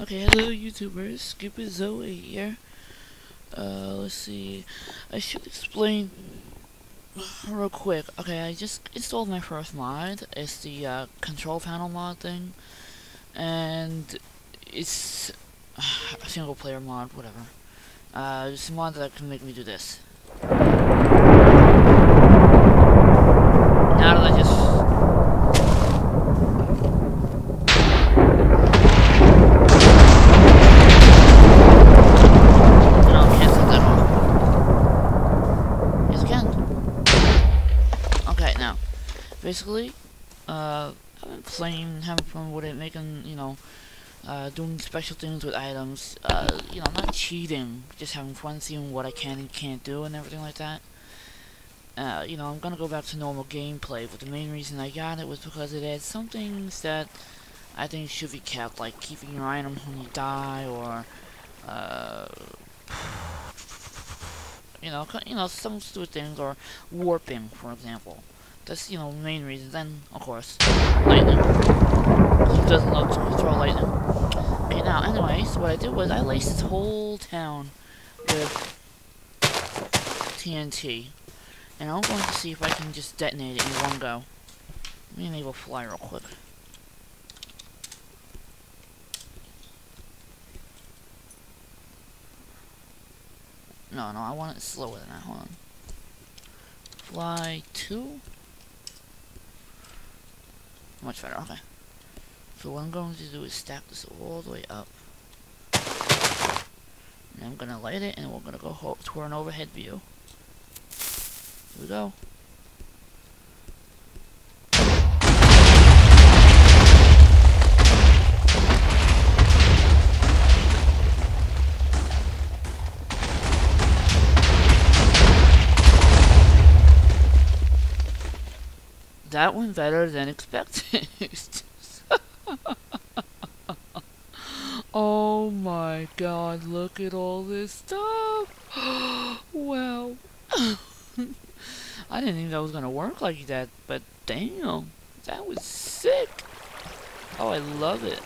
Okay, hello YouTubers, Scoopie Zoe here. Let's see, I should explain real quick. Okay, I just installed my first mod. It's the control panel mod thing, and it's a single player mod, whatever. It's a mod that can make me do this. Now that I just basically, having fun with it, making, you know, doing special things with items, you know, not cheating, just having fun, seeing what I can and can't do and everything like that. You know, I'm gonna go back to normal gameplay, but the main reason I got it was because it had some things that I think should be kept, like keeping your item when you die, or, you know, some stupid things, or warping, for example. That's, you know, the main reason. Then, of course, lightning. Who doesn't love to control lightning? Okay, now, anyways, what I did was I laced this whole town with TNT. And I'm going to see if I can just detonate it in one go. Let me enable fly real quick. No, I want it slower than that. Hold on. Fly 2. Much better, okay. So what I'm going to do is stack this all the way up. And I'm gonna light it, and we're gonna go to an overhead view. Here we go. That went better than expected. Oh my god, look at all this stuff. Wow. I didn't think that was gonna work like that, but damn, that was sick. Oh, I love it.